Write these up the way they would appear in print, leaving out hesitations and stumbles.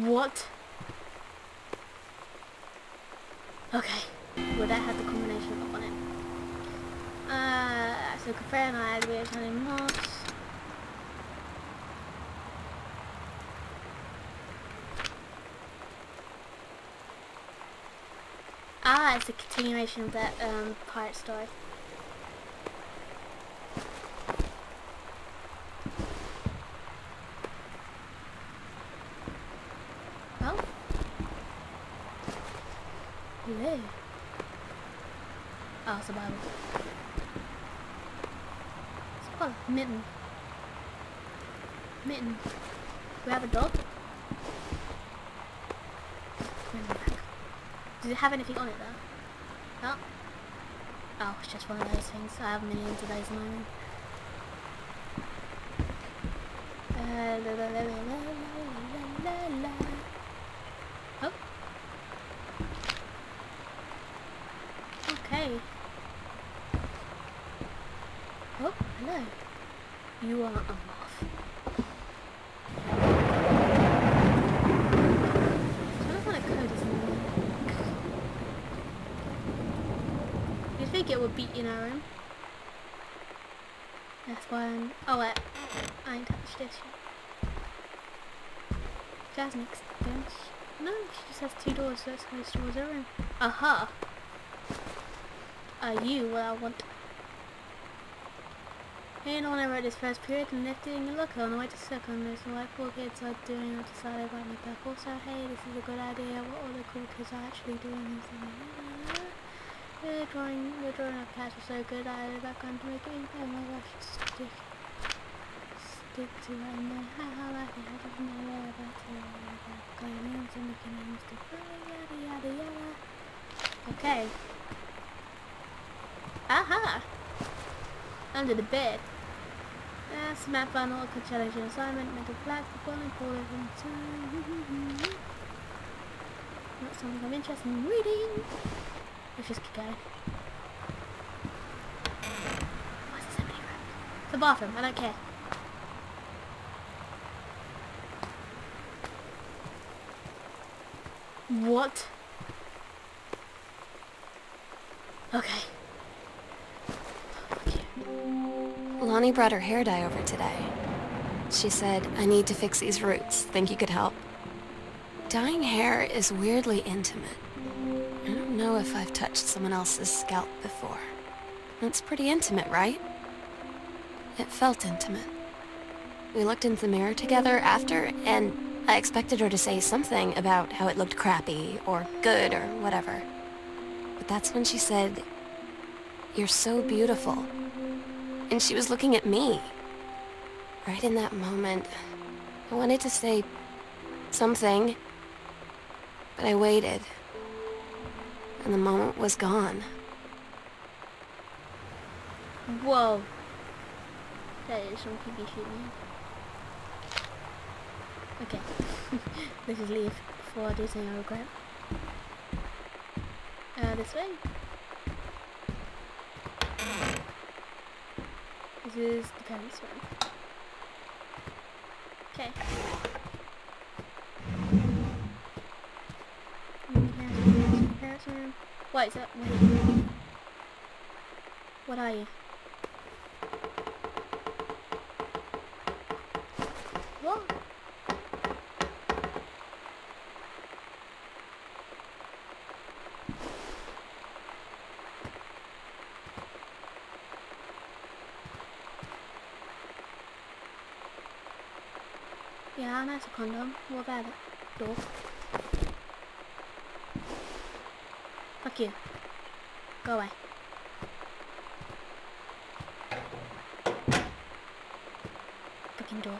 What? Okay. Well, that had the combination up on it. So compare and I had weird turning mods. Ah, it's a continuation of that pirate story. Hello. Oh, it's a Bible. It's a Bible. Mitten. Mitten. Do we have a dog? Does it have anything on it though? No? Oh, it's just one of those things. I have millions of those in my room. Oh. Okay. Oh, hello. You are a moth. What kind of code is in there? You'd think it would be in our room. That's why I'm... Oh, wait. I ain't touched this yet. Jazz next bench. No, she just has two doors, so that's how she stores her room. Aha! Are you what I want? Here and on I wrote this first period and left it in your locker on the way to circle, and there's like four kids are doing I decided I need back. Also, hey, this is a good idea, what all the cool kids are actually doing and saying we're drawing our class was so good I had a background to make it in oh my gosh stick to right in there. Haha like it happened there about to going in so making names to yada yada yada. Okay. Aha! Under the bed. That's map fun, all good challenge and assignment, metal flag, football and ball every time. Not something I'm interested in reading. Let's just keep going. Why is there so many rooms? It's a bathroom, I don't care. What? Okay. Lonnie brought her hair dye over today. She said, I need to fix these roots. Think you could help? Dyeing hair is weirdly intimate. I don't know if I've touched someone else's scalp before. That's pretty intimate, right? It felt intimate. We looked into the mirror together after, and I expected her to say something about how it looked crappy, or good, or whatever. But that's when she said, you're so beautiful. And she was looking at me. Right in that moment, I wanted to say something, but I waited, and the moment was gone. Whoa. That is some creepy shit, man. Okay. Let's just leave before I do something I regret. This way? This is the parents' room. Okay. Parents' room. What is that? Wait. What are you? What? Yeah, that's a condom. What about it? Door. Fuck you. Go away. Fucking door.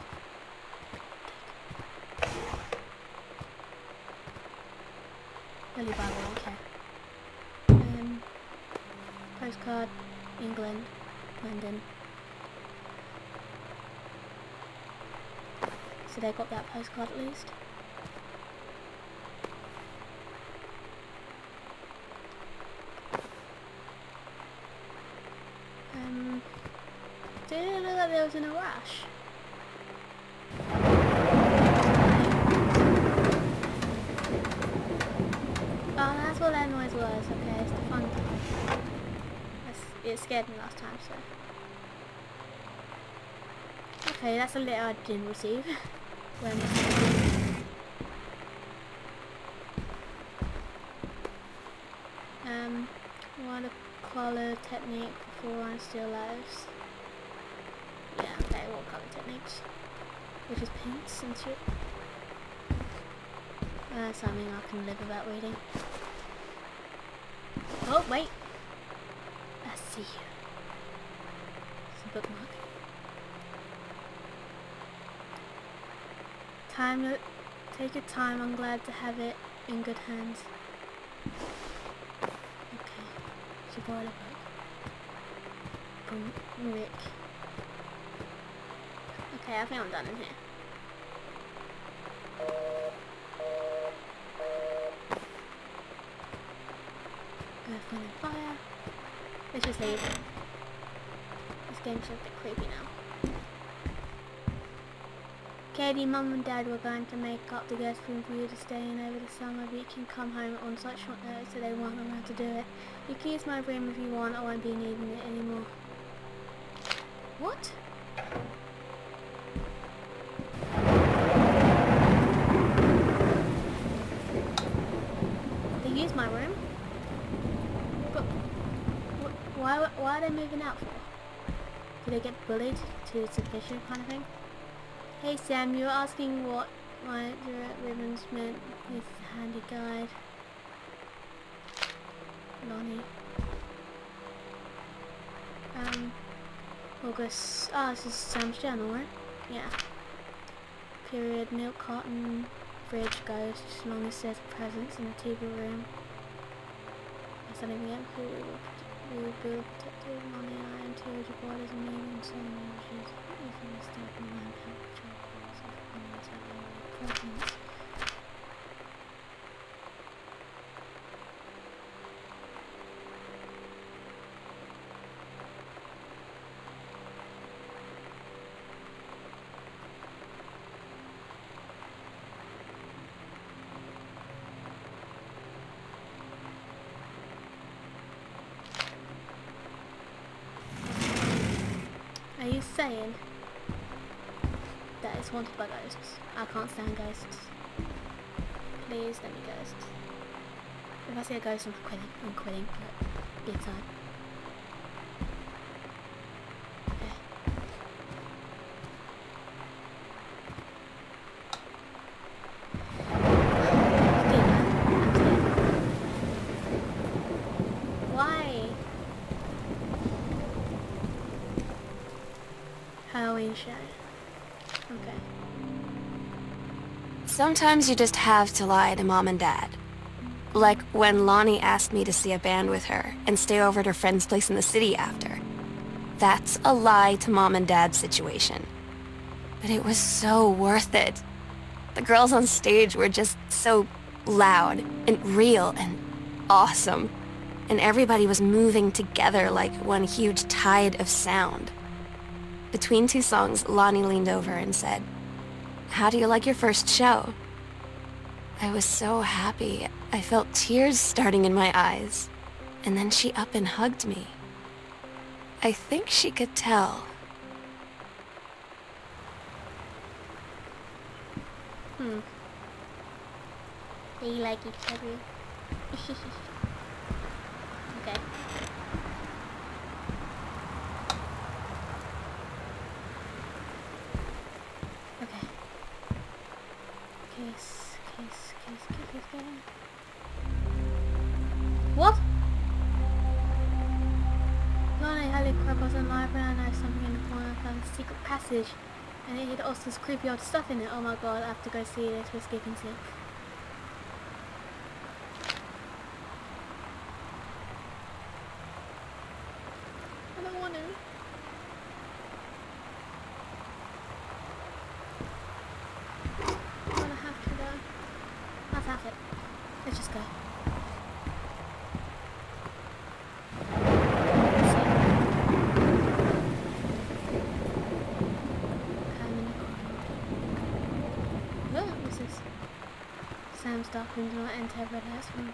Lily Bible, okay. Postcard, England, London. So they got that postcard at least. Didn't know that there was in a rush. get scared than last time, so. Okay, that's a letter I didn't receive. Want to colour technique before one still lives. Yeah, okay, what colour techniques? Which is paints and shit. Something I can live without reading. Oh, wait! I see you. It's a bookmark. Time to take your time. I'm glad to have it in good hands. Okay. She bought a book. From Rick. Okay, I think I'm done in here. Earth, wind and fire. Let's just leave. This game's a bit creepy now. Katie, Mum and Dad were going to make up the guest room for you to stay in over the summer, but you can come home on such short notice that they weren't allowed to do it. You can use my room if you want, I won't be needing it anymore. What? Why are they moving out for? Do they get bullied to submission kind of thing? Hey Sam, you were asking what my direct ribbons meant with a handy guide. Lonnie. August. Oh, this is Sam's journal, right? Yeah. Period. Milk carton. Bridge ghost. As long as there's a presence in the TV room. That's not even it. We will build a protective on the iron to the borders and maybe in some regions. If you step in line, help the children's opinions of the presence. Are you saying that it's haunted by ghosts? I can't stand ghosts. Please let me ghosts. If I see a ghost, I'm quitting, but big time. Okay. Okay. Sometimes you just have to lie to Mom and Dad. Like when Lonnie asked me to see a band with her and stay over at her friend's place in the city after. That's a lie to Mom and Dad's situation. But it was so worth it. The girls on stage were just so loud and real and awesome. And everybody was moving together like one huge tide of sound. Between two songs, Lonnie leaned over and said, "How do you like your first show?" I was so happy. I felt tears starting in my eyes. And then she up and hugged me. I think she could tell. They like each other. Okay. Case. What? Lonnie, holy crap, I was alive and I know something in the corner. I found a secret passage and it hid Austin's creepy old stuff in it. Oh my god, I have to go see this, we're skipping to it. I don't want to. Let's just go. Look, what's this? Sam's dark room, do not enter Red House room.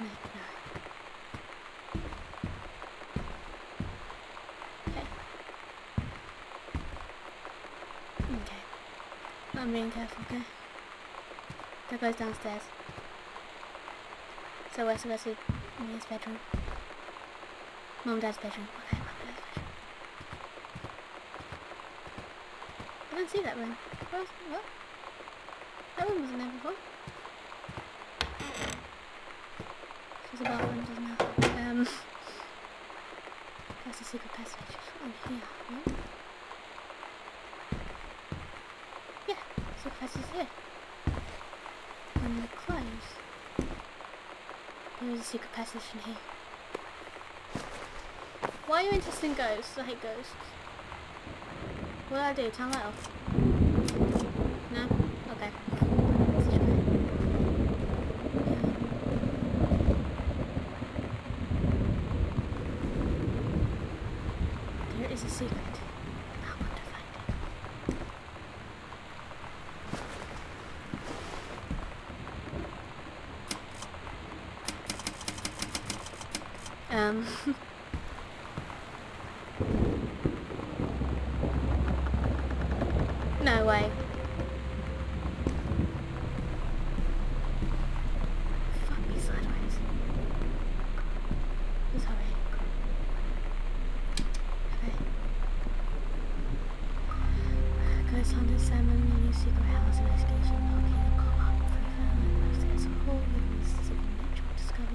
No, no. Okay. Okay. I'm being careful, okay? That goes downstairs. So we're supposed to be in his bedroom. Mum and Dad's bedroom. Okay, Mum and Dad's bedroom. I don't see that room. What? That room wasn't there before. There's a bathroom, doesn't there? That's a secret passage. On here, right? Yeah, secret passage is here. And the clothes. There is a secret passage in here. Why are you interested in ghosts? I hate ghosts. What do I do? Turn that off? No? Okay. Let's try. Yeah. There is a secret. I want to find it. No way. Fuck me sideways. I'm sorry. Okay. Ghost Hunter Salmon, the new secret house investigation. Okay, the call up for family upstairs hall with Mrs. Mitchell discovered.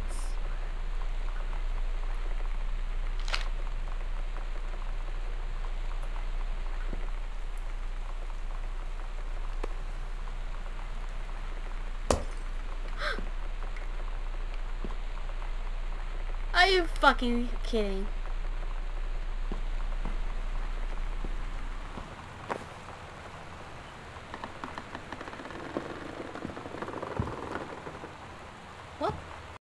Are you fucking kidding?